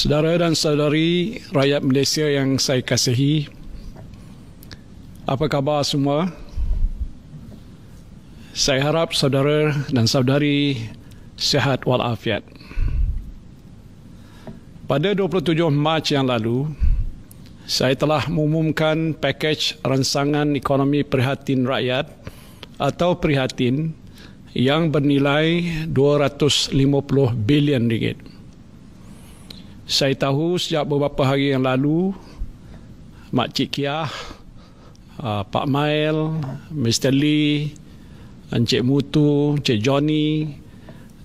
Saudara dan saudari rakyat Malaysia yang saya kasihi, apa khabar semua? Saya harap saudara dan saudari sihat walafiat. Pada 27 Mac yang lalu, saya telah mengumumkan pakej Rancangan Ekonomi Prihatin Rakyat atau Prihatin yang bernilai 250 bilion ringgit. Saya tahu sejak beberapa hari yang lalu, Mak Cik Kiah, Pak Mail, Mr. Lee, Encik Mutu, Encik Johnny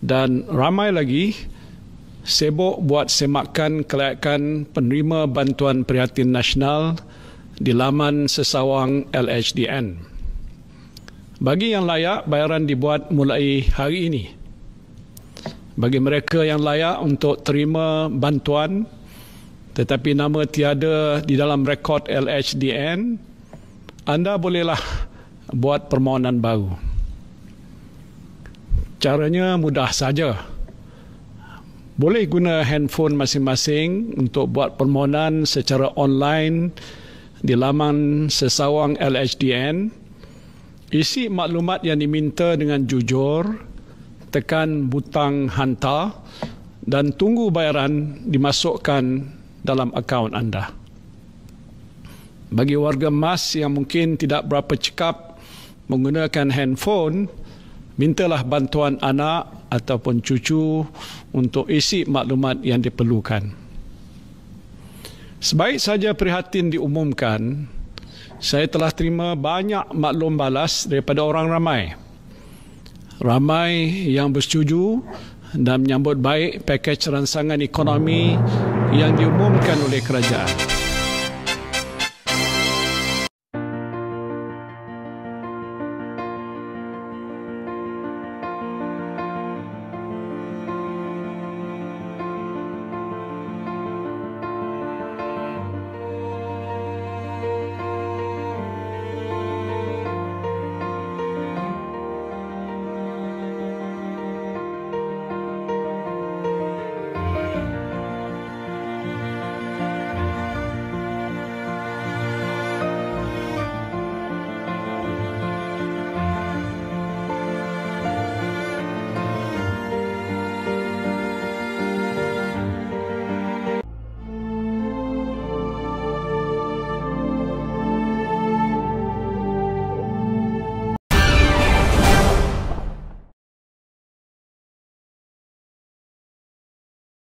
dan ramai lagi sibuk buat semakan kelayakan penerima bantuan prihatin nasional di laman sesawang LHDN. Bagi yang layak, bayaran dibuat mulai hari ini. Bagi mereka yang layak untuk terima bantuan tetapi nama tiada di dalam rekod LHDN, anda bolehlah buat permohonan baru. Caranya mudah saja. Boleh guna handphone masing-masing untuk buat permohonan secara online di laman sesawang LHDN. Isi maklumat yang diminta dengan jujur, tekan butang hantar dan tunggu bayaran dimasukkan dalam akaun anda. Bagi warga emas yang mungkin tidak berapa cekap menggunakan handphone, mintalah bantuan anak ataupun cucu untuk isi maklumat yang diperlukan. Sebaik saja prihatin diumumkan, saya telah terima banyak maklum balas daripada orang ramai. Ramai yang bersetuju dan menyambut baik pakej rancangan ekonomi yang diumumkan oleh kerajaan.